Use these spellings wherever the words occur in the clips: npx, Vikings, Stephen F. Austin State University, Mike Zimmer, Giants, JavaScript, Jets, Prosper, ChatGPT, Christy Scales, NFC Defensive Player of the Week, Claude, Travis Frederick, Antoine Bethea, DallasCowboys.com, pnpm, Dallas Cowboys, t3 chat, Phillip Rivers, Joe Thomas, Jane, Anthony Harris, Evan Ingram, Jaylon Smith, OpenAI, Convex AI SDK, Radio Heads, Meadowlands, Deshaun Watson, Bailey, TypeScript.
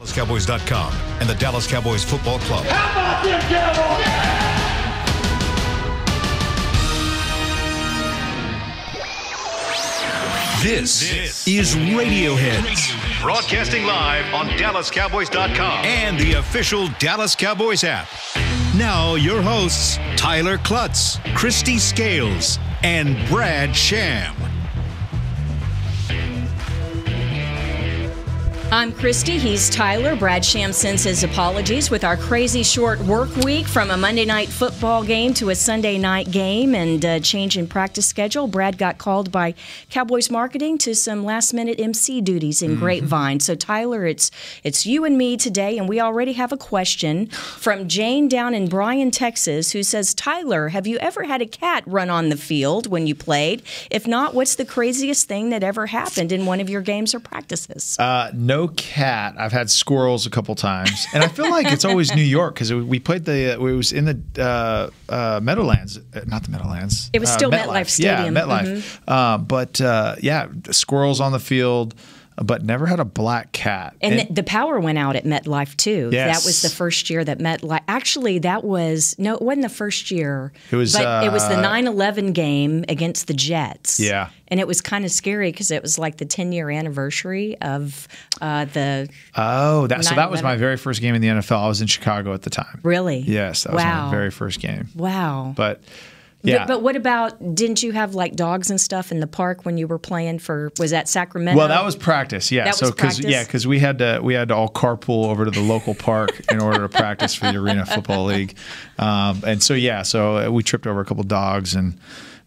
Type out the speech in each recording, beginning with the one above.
DallasCowboys.com and the Dallas Cowboys Football Club. How about them Cowboys? Yeah! This is Radioheads. Broadcasting live on DallasCowboys.com and the official Dallas Cowboys app. Now your hosts, Tyler Clutts, Christy Scales, and Brad Sham. I'm Christy, he's Tyler. Brad Sham sends his apologies with our crazy short work week, from a Monday night football game to a Sunday night game and a change in practice schedule. Brad got called by Cowboys marketing to some last-minute MC duties in Grapevine. So, Tyler, it's you and me today, and we already have a question from Jane down in Bryan, Texas, who says, Tyler, have you ever had a cat run on the field when you played? If not, what's the craziest thing that ever happened in one of your games or practices? No cat. I've had squirrels a couple times, and I feel like it's always New York, because we played the. It was in the Meadowlands, not the Meadowlands. It was still MetLife Stadium. Yeah, MetLife. Yeah, squirrels on the field, but never had a black cat. And the power went out at MetLife too. Yes. That was the first year that MetLife. Actually, that was no, it wasn't the first year. It was. But it was the 9/11 game against the Jets. Yeah. And it was kind of scary because it was like the 10-year anniversary of the. Oh, that, so that was my very first game in the NFL. I was in Chicago at the time. Really? Yes. That was my very first game. Wow. But. Yeah. But what about, didn't you have like dogs and stuff in the park when you were playing for, was that Sacramento? Well, that was practice, yeah. That so was practice? Yeah, because we had to all carpool over to the local park in order to practice for the Arena Football League. And so, yeah, so we tripped over a couple dogs and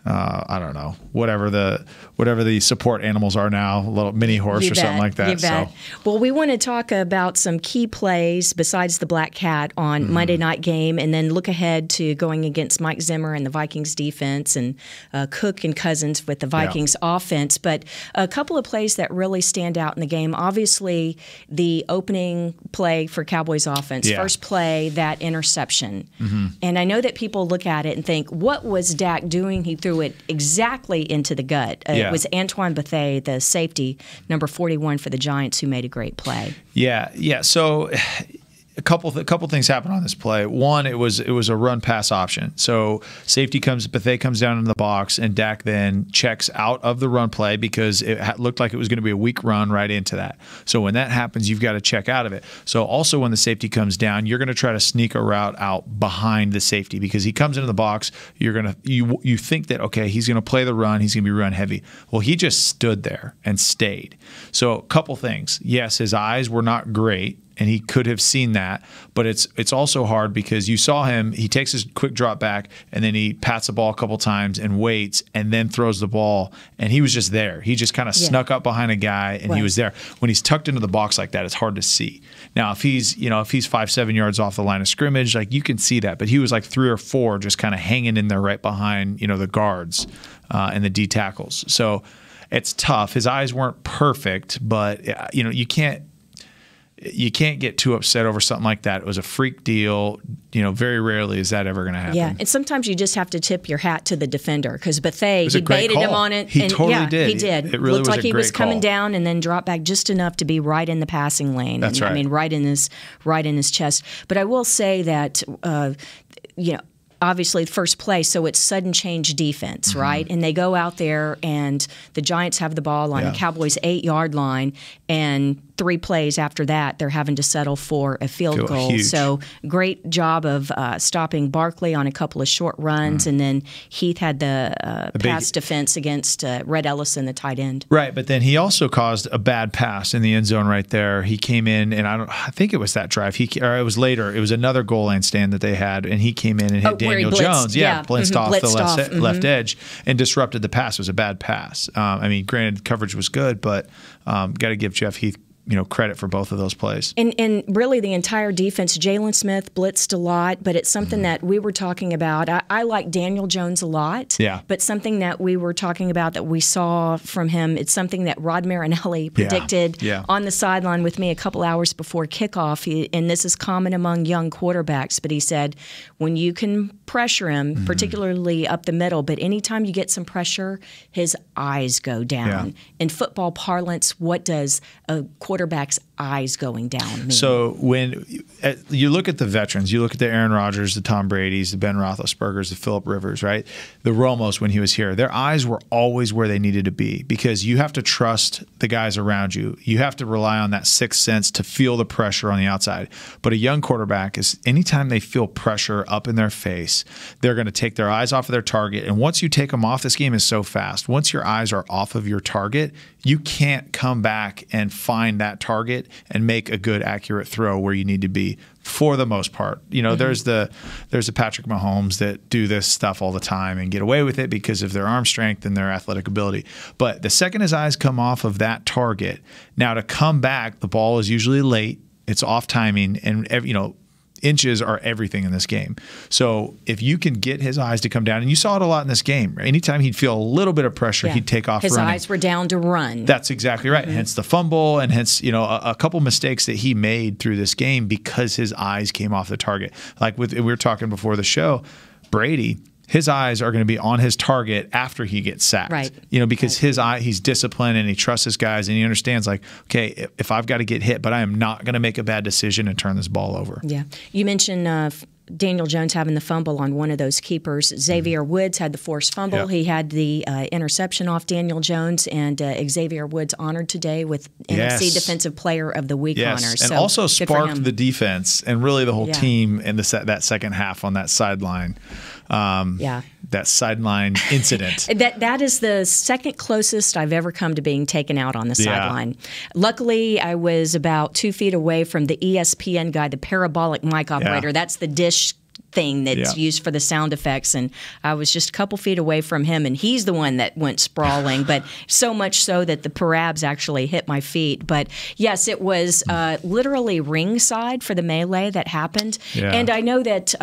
I don't know, whatever the support animals are now, a little mini horse or something like that. You bet. Well, we want to talk about some key plays besides the black cat on Monday night game, and then look ahead to going against Mike Zimmer and the Vikings defense, and Cook and Cousins with the Vikings offense. But a couple of plays that really stand out in the game, obviously the opening play for Cowboys offense, first play, that interception. And I know that people look at it and think, what was Dak doing? He threw it exactly into the gut. It was Antoine Bethea, the safety, number 41 for the Giants, who made a great play. Yeah. So a couple things happened on this play. One, it was a run pass option. So safety comes, Bethea comes down into the box, and Dak then checks out of the run play because it looked like it was going to be a weak run right into that. So when that happens, you've got to check out of it. So also when the safety comes down, you're going to try to sneak a route out behind the safety, because he comes into the box. You're going to you think that, okay, he's going to play the run, he's going to be run heavy. Well, he just stood there and stayed. So a couple things. Yes, his eyes were not great, and he could have seen that, but it's also hard because you saw him, he takes his quick drop back, and then he pats the ball a couple times and waits, and then throws the ball, and he was just there. He just kind of snuck up behind a guy, and he was there. When he's tucked into the box like that, it's hard to see. Now, if he's 5-7 yards off the line of scrimmage, like, you can see that, but he was like 3 or 4 just kind of hanging in there right behind, the guards and the D tackles. So it's tough. His eyes weren't perfect, but you can't get too upset over something like that. It was a freak deal. Very rarely is that ever going to happen. Yeah, and sometimes you just have to tip your hat to the defender, because Bethea, he baited him on it. He totally did. He did. It really looked like he was coming down and then dropped back just enough to be right in the passing lane. That's right. I mean, right in his chest. But I will say that, obviously the first play, so it's sudden change defense, right? And they go out there, and the Giants have the ball on the Cowboys' 8-yard line, and 3 plays after that, they're having to settle for a field goal. Huge. So great job of stopping Barkley on a couple of short runs, and then Heath had the pass defense against Red Ellison, the tight end. Right, but then he also caused a bad pass in the end zone right there. He came in, and I think it was that drive. Or it was later. It was another goal line stand that they had, and he came in and hit Daniel Jones. Yeah, blitzed off the left edge and disrupted the pass. It was a bad pass. I mean, granted, coverage was good, but got to give Jeff Heath credit for both of those plays. And really the entire defense, Jaylon Smith blitzed a lot, but it's something that we were talking about. I like Daniel Jones a lot, but something that we were talking about that we saw from him, it's something that Rod Marinelli predicted on the sideline with me a couple hours before kickoff. And this is common among young quarterbacks, but he said, when you can pressure him, particularly up the middle, but anytime you get some pressure, his eyes go down. In football parlance, what does a quarterback's eyes going down. Me. So when you look at the veterans, you look at the Aaron Rodgers, the Tom Brady's, the Ben Roethlisberger's, the Phillip Rivers, right? The Romos when he was here, their eyes were always where they needed to be because you have to trust the guys around you. You have to rely on that sixth sense to feel the pressure on the outside. But a young quarterback is anytime they feel pressure up in their face, they're going to take their eyes off of their target. And once you take them off, this game is so fast. Once your eyes are off of your target, you can't come back and find that target and make a good, accurate throw where you need to be for the most part. You know, there's the Patrick Mahomes that do this stuff all the time and get away with it because of their arm strength and their athletic ability. But the second his eyes come off of that target, now to come back, the ball is usually late. It's off timing and, you know, inches are everything in this game. So if you can get his eyes to come down, and you saw it a lot in this game, anytime he'd feel a little bit of pressure, he'd take off running. His eyes were down to run. That's exactly right. Hence the fumble and hence, you know, a couple mistakes that he made through this game because his eyes came off the target. Like we were talking before the show, Brady, his eyes are going to be on his target after he gets sacked, you know, because his eye, he's disciplined and he trusts his guys and he understands like, okay, if I've got to get hit, but I am not going to make a bad decision and turn this ball over. Yeah. You mentioned Daniel Jones having the fumble on one of those keepers. Xavier Woods had the forced fumble. He had the interception off Daniel Jones, and Xavier Woods honored today with NFC Defensive Player of the Week honor. And so also sparked the defense and really the whole team in the that second half on that sideline. That sideline incident. that is the second closest I've ever come to being taken out on the sideline. Luckily, I was about 2 feet away from the ESPN guy, the parabolic mic operator. That's the dish thing that's used for the sound effects, and I was just a couple feet away from him, and he's the one that went sprawling, but so much so that the parabs actually hit my feet. But yes, it was literally ringside for the melee that happened, and I know that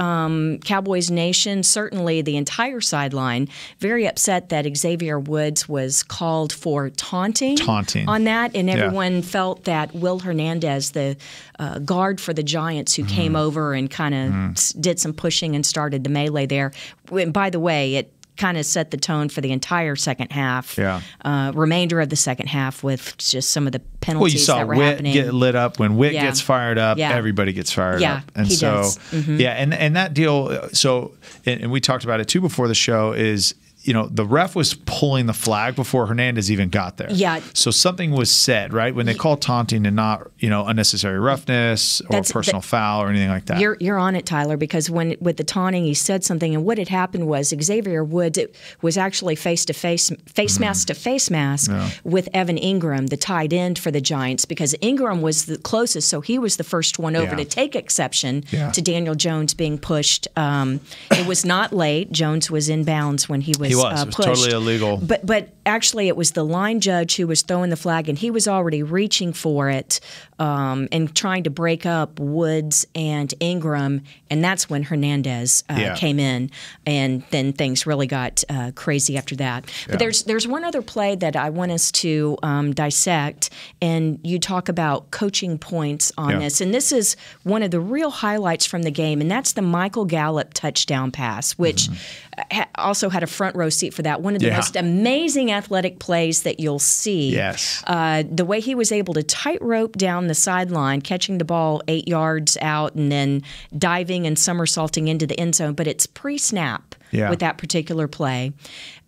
Cowboys Nation, certainly the entire sideline, very upset that Xavier Woods was called for taunting on that, and everyone felt that Will Hernandez, the guard for the Giants, who came over and kind of did some pushing and started the melee there. And by the way, it kind of set the tone for the entire second half, remainder of the second half, with just some of the penalties that were happening. Well, you saw Witt get lit up. When Witt gets fired up, everybody gets fired up. And he does. And that deal, so, and we talked about it too before the show, is you know, the ref was pulling the flag before Hernandez even got there. So something was said, right? When they call taunting and not, you know, unnecessary roughness or personal foul or anything like that. You're on it, Tyler, because when with the taunting, he said something, and what had happened was Xavier Woods was actually face mask to face mask with Evan Ingram, the tight end for the Giants, because Ingram was the closest, so he was the first one over to take exception to Daniel Jones being pushed. It was not late. Jones was in bounds when he was. It was pushed. Totally illegal. But actually, it was the line judge who was throwing the flag, and he was already reaching for it and trying to break up Woods and Ingram, and that's when Hernandez came in, and then things really got crazy after that. But there's one other play that I want us to dissect, and you talk about coaching points on this, and this is one of the real highlights from the game, and that's the Michael Gallup touchdown pass, which also had a front row seat for that. One of the most amazing athletic plays that you'll see. The way he was able to tightrope down the sideline, catching the ball 8 yards out and then diving and somersaulting into the end zone. But it's pre-snap with that particular play.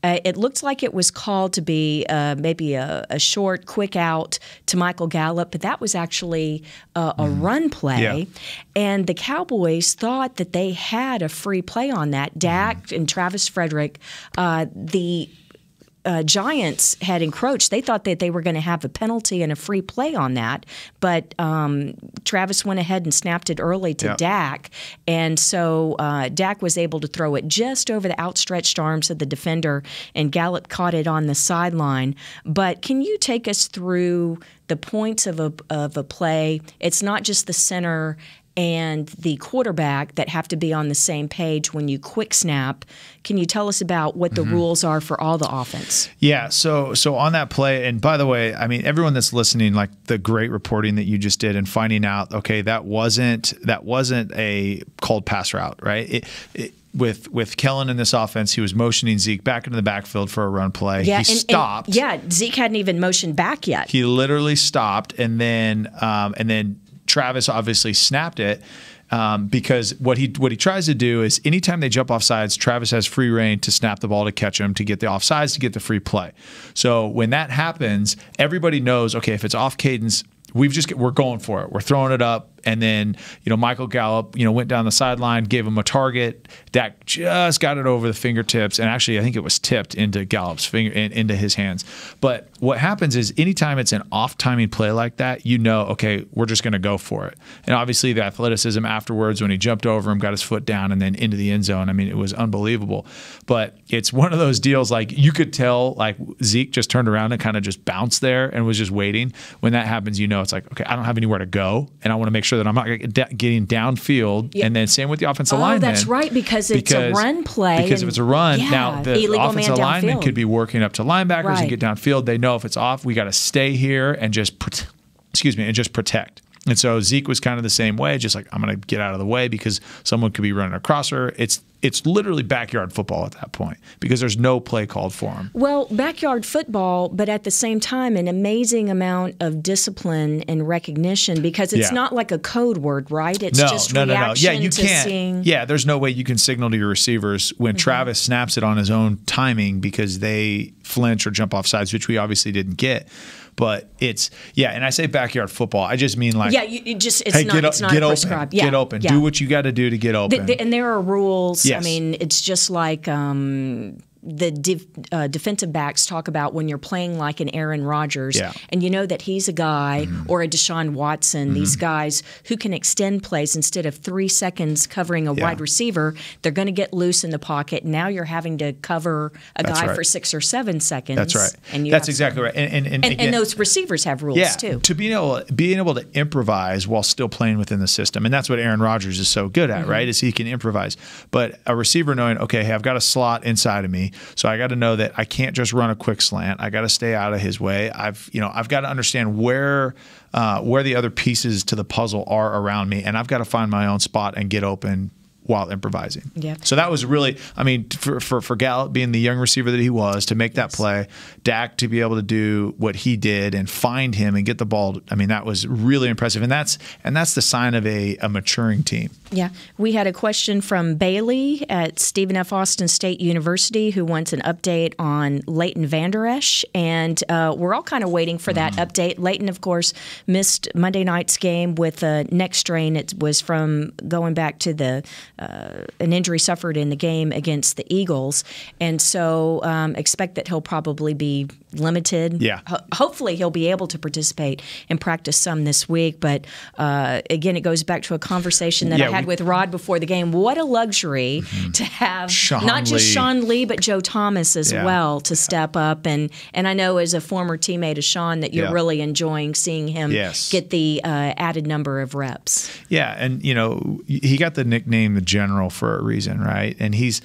It looked like it was called to be maybe a short, quick out to Michael Gallup, but that was actually a run play. And the Cowboys thought that they had a free play on that. Dak and Travis Frederick, the Giants had encroached. They thought that they were going to have a penalty and a free play on that, but Travis went ahead and snapped it early to Dak, and so Dak was able to throw it just over the outstretched arms of the defender, and Gallup caught it on the sideline. But can you take us through the points of a play? It's not just the center and the quarterback that have to be on the same page when you quick snap. Can you tell us about what the rules are for all the offense? So on that play, and by the way, I mean, everyone that's listening, like the great reporting that you just did and finding out, okay, that wasn't a called pass route, right? It with Kellen in this offense, he was motioning Zeke back into the backfield for a run play. Yeah, he stopped. And, yeah, Zeke hadn't even motioned back yet. He literally stopped, and then Travis obviously snapped it. Because what he tries to do is anytime they jump off sides, Travis has free reign to snap the ball, to catch him, to get the offsides, to get the free play. So when that happens, everybody knows, okay, if it's off cadence, we're going for it. We're throwing it up. And then, Michael Gallup, went down the sideline, gave him a target. Dak just got it over the fingertips. And actually, I think it was tipped into Gallup's finger, into his hands. But what happens is anytime it's an off-timing play like that, okay, we're just going to go for it. And obviously, the athleticism afterwards when he jumped over him, got his foot down, and then into the end zone. I mean, it was unbelievable. But it's one of those deals, you could tell, Zeke just turned around and kind of just bounced there and was just waiting. When that happens, it's like, okay, I don't have anywhere to go, and I want to make sure that I'm not getting downfield. Yep. And then same with the offensive lineman. That's right, because it's a run play. Because if it's a run, now the offensive lineman could be working up to linebackers and get downfield. They know if it's off, we got to stay here and just protect. And so Zeke was kind of the same way, just like, I'm going to get out of the way because someone could be running across her. It's literally backyard football at that point because there's no play called for him. Well, backyard football, but at the same time, an amazing amount of discipline and recognition, because it's not like a code word, right? It's just reaction. Yeah, you can't. Seeing... Yeah, there's no way you can signal to your receivers when Travis snaps it on his own timing because they flinch or jump off sides, which we obviously didn't get. But it's and I say backyard football. I just mean it's not prescribed. Yeah, get open. Yeah. Do what you got to do to get open. And there are rules. Yes. I mean, it's just like the defensive backs talk about when you're playing like an Aaron Rodgers, and you know that he's a guy or a Deshaun Watson, these guys who can extend plays instead of 3 seconds covering a wide receiver. They're going to get loose in the pocket. Now you're having to cover a guy for 6 or 7 seconds. That's right. And that's exactly right. And those receivers have rules too. To being able to improvise while still playing within the system, and that's what Aaron Rodgers is so good at, right? Is he can improvise. But a receiver knowing, okay, hey, I've got a slot inside of me. So I got to know that I can't just run a quick slant. I got to stay out of his way. I've got to understand where the other pieces to the puzzle are around me, and I've got to find my own spot and get open while improvising. Yeah. So that was really, I mean, for Gallup being the young receiver that he was to make that play, Dak to be able to do what he did and find him and get the ball. I mean, that was really impressive, and that's the sign of a maturing team. Yeah. We had a question from Bailey at Stephen F. Austin State University who wants an update on Leighton Vander Esch, and we're all kind of waiting for that update. Leighton, of course, missed Monday night's game with a neck strain. It was from going back to an injury suffered in the game against the Eagles, and so expect that he'll probably be limited. Yeah. Hopefully he'll be able to participate and practice some this week, but again, it goes back to a conversation that I had with Rod before the game. What a luxury to have not just Sean Lee, but Joe Thomas as well to step up. And I know as a former teammate of Sean that you're really enjoying seeing him get the added number of reps. Yeah, and he got the nickname the General for a reason, right? And he's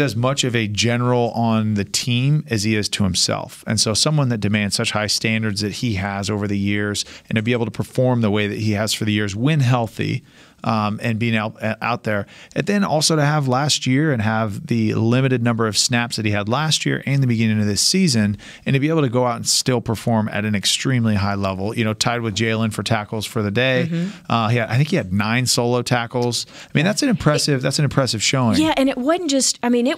as much of a general on the team as he is to himself. And so someone that demands such high standards that he has over the years, and to be able to perform the way that he has for the years when healthy, and being out there, and then also to have last year and have the limited number of snaps that he had last year and the beginning of this season, and to be able to go out and still perform at an extremely high level, tied with Jaylon for tackles for the day. I think he had 9 solo tackles. I mean, that's an impressive showing. Yeah, and it wasn't just, and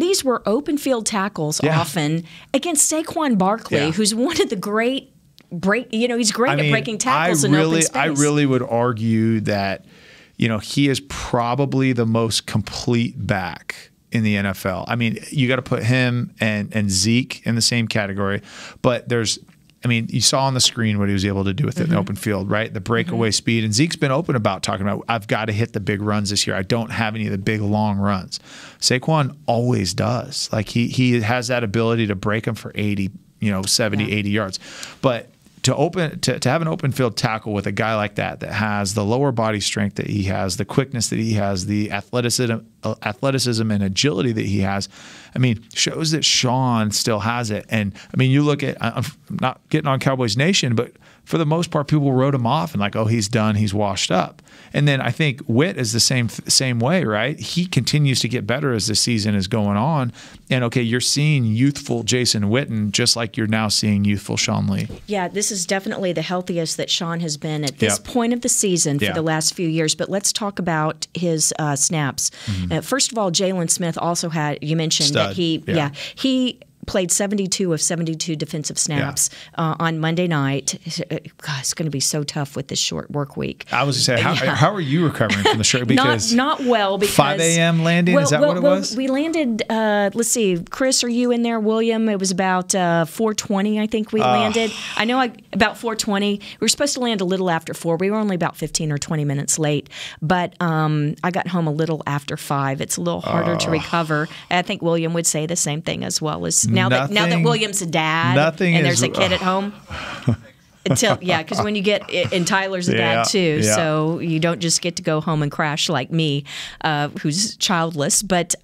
these were open field tackles often against Saquon Barkley, who's one of the great at breaking tackles in open space. I really would argue that he is probably the most complete back in the NFL. I mean, you got to put him and Zeke in the same category, but you saw on the screen what he was able to do with it in the open field, right? The breakaway speed. And Zeke's been open about talking about, I've got to hit the big runs this year. I don't have any of the big long runs. Saquon always does. Like he has that ability to break them for 80, 70, 80 yards. But to have an open field tackle with a guy like that has the lower body strength that he has, the quickness that he has, the athleticism athleticism and agility that he has, I mean, shows that Sean still has it. And I mean, you look at, I'm not getting on Cowboys Nation, but for the most part, people wrote him off and like, oh, he's done, he's washed up. And then I think Witt is the same way, right? He continues to get better as the season is going on. And okay, you're seeing youthful Jason Witten just like you're now seeing youthful Sean Lee. Yeah, this is definitely the healthiest that Sean has been at this point of the season for the last few years. But let's talk about his snaps. Mm-hmm. First of all, Jaylon Smith also had, you mentioned Stud. That he, he played 72 of 72 defensive snaps on Monday night. God, it's going to be so tough with this short work week. I was going to say, how are you recovering from the short? Because not well. Because 5 a.m. landing, well, is that what it was? We landed, let's see, Chris, are you in there, William? It was about 4:20, I think we landed. I know about 4:20. We were supposed to land a little after 4. We were only about 15 or 20 minutes late. But I got home a little after 5. It's a little harder to recover. I think William would say the same thing as well as... Now that William's a dad and there's a kid at home, because when you get and Tyler's a dad too, so you don't just get to go home and crash like me, who's childless. But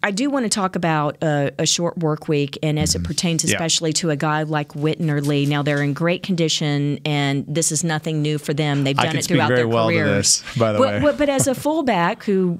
I do want to talk about a short work week, and as it pertains especially to a guy like Witten or Lee. Now they're in great condition, and this is nothing new for them. They've done it throughout their careers. But as a fullback, who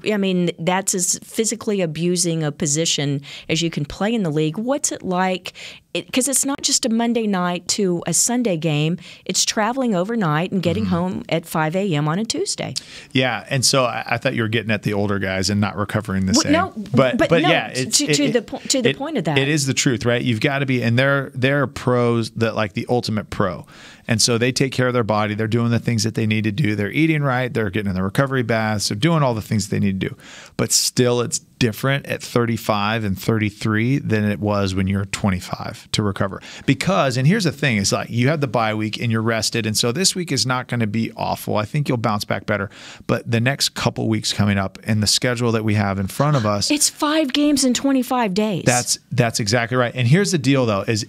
that's as physically abusing a position as you can play in the league. What's it like? Because it's not just a Monday night to a Sunday game. It's traveling overnight and getting home at 5 a.m. on a Tuesday. Yeah, and so I thought you were getting at the older guys and not recovering the same. No, but no, yeah, to the point of that. It is the truth, right? You've got to be – and they're pros, that like the ultimate pro. And so they take care of their body. They're doing the things that they need to do. They're eating right. They're getting in the recovery baths. They're doing all the things that they need to do. But still, it's different at 35 and 33 than it was when you're 25 to recover. Because, and here's the thing, it's like you have the bye week and you're rested. And so this week is not going to be awful. I think you'll bounce back better. But the next couple weeks coming up and the schedule that we have in front of us. It's 5 games in 25 days. That's exactly right. And here's the deal, though, is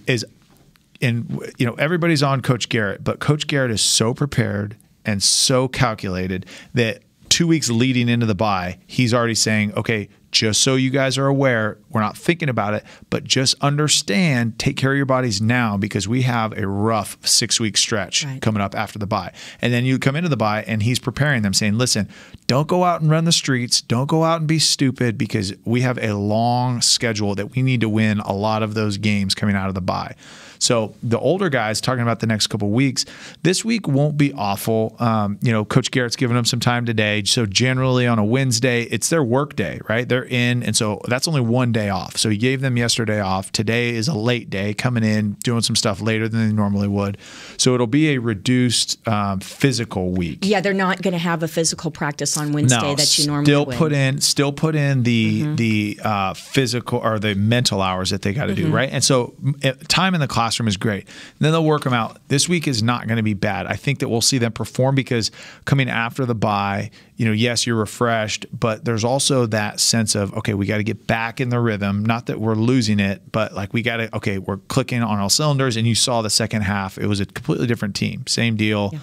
and you know, everybody's on Coach Garrett, but Coach Garrett is so prepared and so calculated that 2 weeks leading into the bye, he's already saying, okay, just so you guys are aware, we're not thinking about it, but just understand, take care of your bodies now because we have a rough 6-week stretch coming up after the bye. And then you come into the bye and he's preparing them saying, listen, don't go out and run the streets. Don't go out and be stupid because we have a long schedule that we need to win a lot of those games coming out of the bye. So the older guys talking about the next couple of weeks, this week won't be awful. You know, Coach Garrett's giving them some time today. So generally on a Wednesday, it's their work day, right? They're in, and so that's only one day off. So he gave them yesterday off. Today is a late day, coming in, doing some stuff later than they normally would. So it'll be a reduced physical week. Yeah, they're not going to have a physical practice on Wednesday that you normally would. Still put in the physical or the mental hours that they got to do, right? And so time in the class is great. And then they'll work them out. This week is not going to be bad. I think that we'll see them perform because coming after the bye, you know, yes, you're refreshed, but there's also that sense of, okay, we got to get back in the rhythm. Not that we're losing it, but like we got to, okay, we're clicking on all cylinders. And you saw the second half, it was a completely different team. Same deal. Yeah.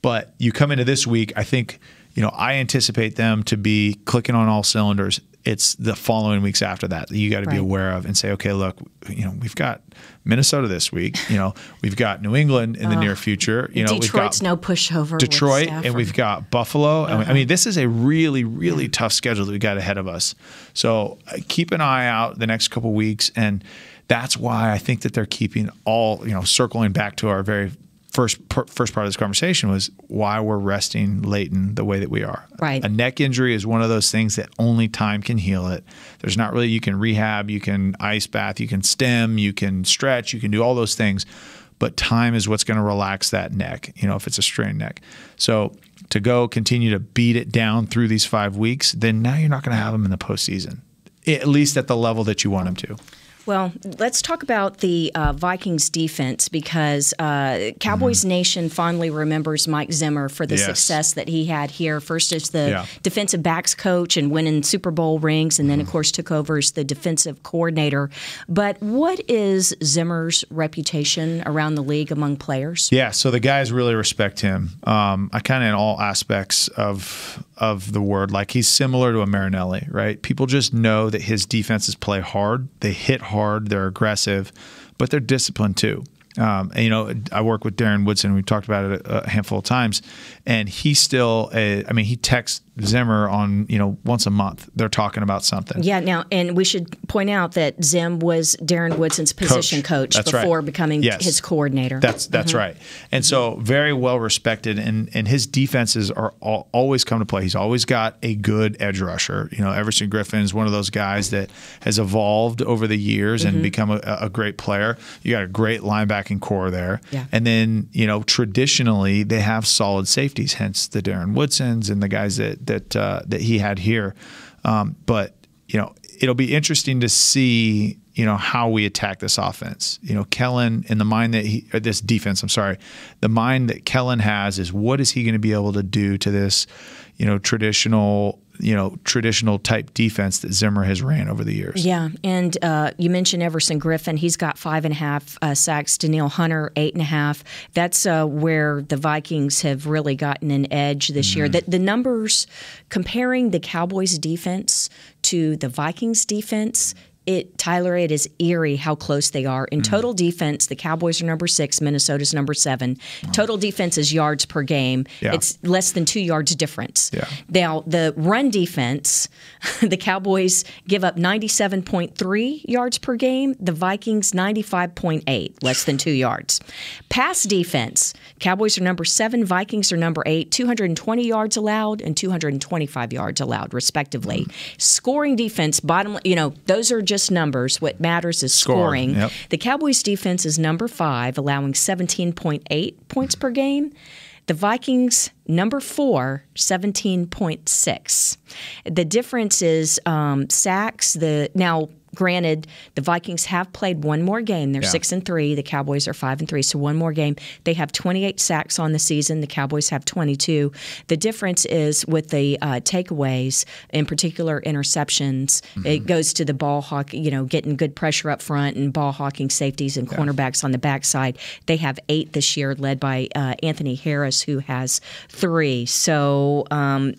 But you come into this week, I think, you know, I anticipate them to be clicking on all cylinders. It's the following weeks after that you got to be aware of and say, okay, look, you know, we've got Minnesota this week. You know, we've got New England in the near future. You know, Detroit's no pushover. Detroit, and we've got Buffalo. I mean, this is a really, really tough schedule that we got ahead of us. So keep an eye out the next couple of weeks, and that's why I think that they're keeping all, you know, circling back to our very first part of this conversation was why we're resting Leighton the way that we are. Right. A neck injury is one of those things that only time can heal it. There's not really, you can rehab, you can ice bath, you can stem, you can stretch, you can do all those things, but time is what's going to relax that neck, you know, if it's a strained neck. So to go continue to beat it down through these 5 weeks, then now you're not going to have them in the postseason, at least at the level that you want them to. Well, let's talk about the Vikings defense because Cowboys Nation fondly remembers Mike Zimmer for the success that he had here. First as the defensive backs coach and winning Super Bowl rings, and then, of course, took over as the defensive coordinator. But what is Zimmer's reputation around the league among players? Yeah, so the guys really respect him. I kind of in all aspects of of the word. Like, he's similar to a Marinelli, right? People just know that his defenses play hard. They hit hard. They're aggressive, but they're disciplined too. And, you know, I work with Darren Woodson. We've talked about it a handful of times, and he still, I mean, he texts Zimmer on, you know, once a month. They're talking about something. Yeah. Now, and we should point out that Zim was Darren Woodson's position coach before becoming his coordinator. That's right. And so very well respected, and his defenses are always come to play. He's always got a good edge rusher. You know, Everson Griffin is one of those guys that has evolved over the years and become a great player. You got a great linebacking core there. Yeah. And then, you know, traditionally they have solid safeties, hence the Darren Woodsons and the guys that he had here. But, you know, it'll be interesting to see, you know, how we attack this offense. You know, Kellen, in the mind that he, or this defense, I'm sorry, the mind that Kellen has is, what is he going to be able to do to this, you know, traditional type defense that Zimmer has ran over the years. Yeah, and you mentioned Everson Griffin. He's got 5.5 sacks. Danielle Hunter, 8.5. That's where the Vikings have really gotten an edge this year. The numbers, comparing the Cowboys' defense to the Vikings' defense, Tyler, it is eerie how close they are. In total defense, the Cowboys are number 6, Minnesota's number 7. Total defense is yards per game. Yeah. It's less than 2 yards difference. Yeah. Now, the run defense, the Cowboys give up 97.3 yards per game. The Vikings, 95.8, less than 2 yards. Pass defense, Cowboys are number 7, Vikings are number 8, 220 yards allowed and 225 yards allowed, respectively. Scoring defense, bottom, you know, those are just numbers. What matters is scoring. The Cowboys defense is number 5, allowing 17.8 points per game. The Vikings, number 4, 17.6. The difference is sacks. Now, granted, the Vikings have played one more game. They're 6-3. The Cowboys are 5-3, so one more game. They have 28 sacks on the season. The Cowboys have 22. The difference is with the takeaways, in particular interceptions. It goes to the ball hawk, you know, getting good pressure up front and ball hawking safeties and cornerbacks on the backside. They have 8 this year, led by Anthony Harris, who has 3. So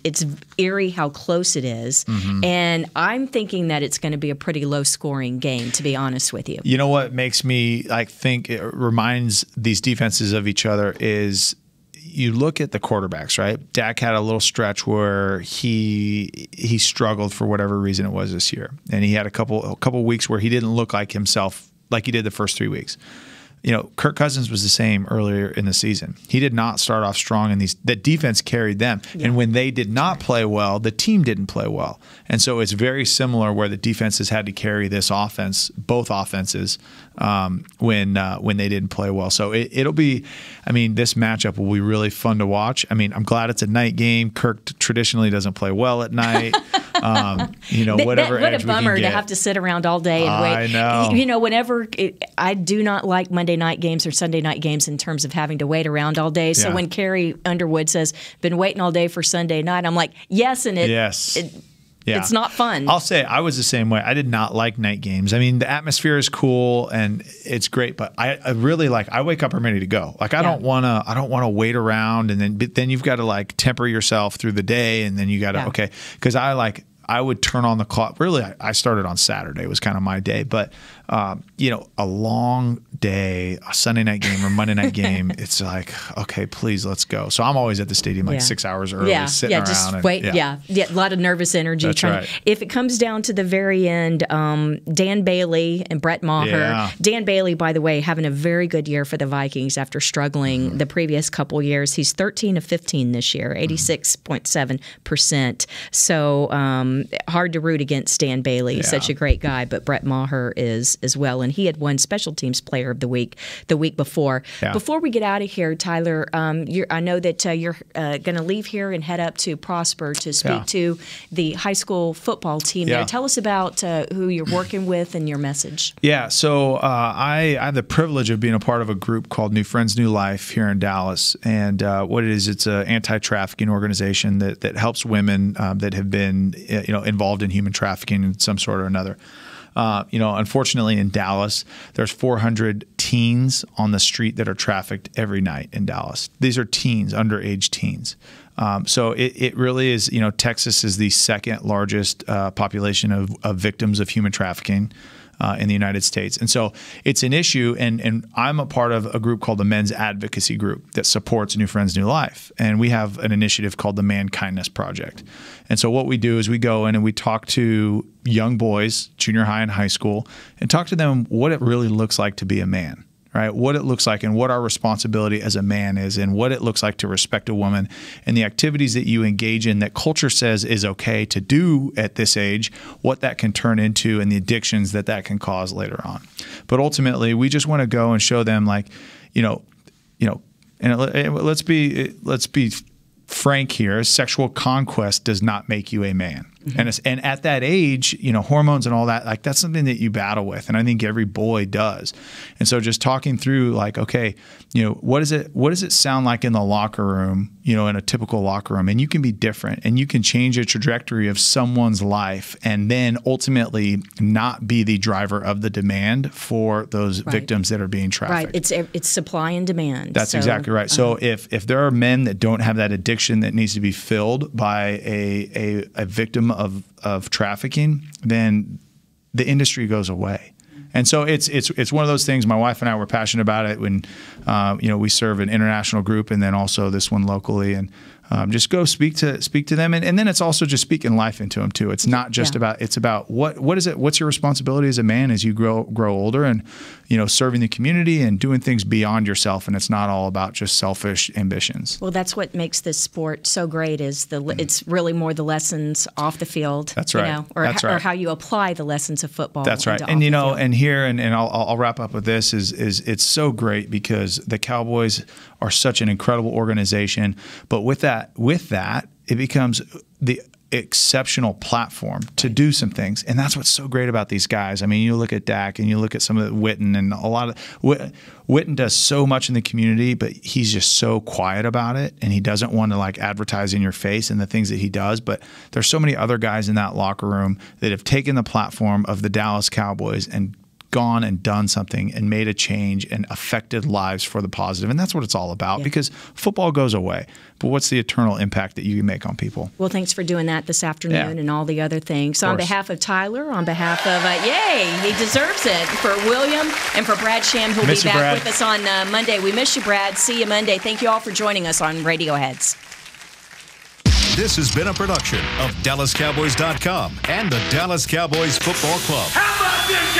it's eerie how close it is. And I'm thinking that it's going to be a pretty low scoring game, to be honest with you. You know what makes me think it reminds these defenses of each other is, you look at the quarterbacks, right? Dak had a little stretch where he struggled for whatever reason it was this year, and he had a couple weeks where he didn't look like himself like he did the first 3 weeks. You know, Kirk Cousins was the same earlier in the season. He did not start off strong, and the defense carried them. And when they did not play well, the team didn't play well. And so it's very similar where the defenses had to carry this offense, both offenses, when they didn't play well. So it'll be, I mean, this matchup will be really fun to watch. I mean, I'm glad it's a night game. Kirk traditionally doesn't play well at night. You know, whatever. What a bummer to have to sit around all day and wait. I know. You know, whenever I do not like Monday night games or Sunday night games in terms of having to wait around all day. So when Carrie Underwood says, "Been waiting all day for Sunday night," I'm like, "Yes," and it's not fun. I'll say I was the same way. I did not like night games. I mean, the atmosphere is cool and it's great, but I really I wake up, I'm ready to go. Like, I don't want to, wait around, and then you've got to temper yourself through the day, and then you got to because I would turn on the clock. Really, I started on Saturday. It was kind of my day. But, you know, a long day, a Sunday night game or Monday night game, it's like, okay, please, let's go. So I'm always at the stadium 6 hours early, sitting around. A lot of nervous energy. If it comes down to the very end, Dan Bailey and Brett Maher. Dan Bailey, by the way, having a very good year for the Vikings after struggling the previous couple years. He's 13 of 15 this year, 86.7%. So, hard to root against Dan Bailey. He's such a great guy, but Brett Maher is as well, and he had won Special Teams Player of the week before. Before we get out of here, Tyler, I know that you're going to leave here and head up to Prosper to speak to the high school football team there. Tell us about who you're working with and your message. Yeah, so I have the privilege of being a part of a group called New Friends New Life here in Dallas, and what it is, it's an anti-trafficking organization that helps women that have been involved in human trafficking in some sort or another. You know, unfortunately in Dallas, there's 400 teens on the street that are trafficked every night in Dallas. These are teens, underage teens. So it really is, you know, Texas is the second largest population of victims of human trafficking in the United States. And so it's an issue, and I'm a part of a group called the Men's Advocacy Group that supports New Friends New Life. And we have an initiative called the Man Kindness Project. And so what we do is we go in and we talk to young boys, junior high and high school, and talk to them what it really looks like to be a man. Right, what it looks like and what our responsibility as a man is and what it looks like to respect a woman and the activities that you engage in that culture says is okay to do at this age, what that can turn into and the addictions that that can cause later on. But ultimately, we just want to go and show them, like, and let's be frank here, sexual conquest does not make you a man. Mm-hmm. And at that age, you know, hormones and all that, like, that's something that you battle with. And I think every boy does. And so just talking through, like, okay, you know, what does it sound like in the locker room, you know, in a typical locker room? And you can be different and you can change a trajectory of someone's life and then ultimately not be the driver of the demand for those victims that are being trafficked. Right. It's supply and demand. That's exactly right. So if there are men that don't have that addiction that needs to be filled by a victim of trafficking, then the industry goes away. And so it's one of those things. My wife and I were passionate about it when we serve an international group and then also this one locally, and just go speak to them, and then it's also just speaking life into them too. It's not just about what's your responsibility as a man as you grow older, and serving the community and doing things beyond yourself, and it's not all about just selfish ambitions. Well, that's what makes this sport so great is it's really more the lessons off the field. That's right. Or how you apply the lessons of football. That's right. And I'll wrap up with this is it's so great because the Cowboys are such an incredible organization, but with that, it becomes the exceptional platform to do some things, and that's what's so great about these guys. I mean, you look at Dak, and you look at some of the Witten, and a lot of Witten does so much in the community, but he's just so quiet about it, and he doesn't want to advertise in your face and the things that he does. But there's so many other guys in that locker room that have taken the platform of the Dallas Cowboys and gone and done something and made a change and affected lives for the positive. And that's what it's all about because football goes away. But what's the eternal impact that you can make on people? Well, thanks for doing that this afternoon and all the other things. So on behalf of Tyler, on behalf of, he deserves it, for William and for Brad Sham, who'll be back with us on Monday. We miss you, Brad. See you Monday. Thank you all for joining us on Radioheads. This has been a production of DallasCowboys.com and the Dallas Cowboys Football Club. How about this?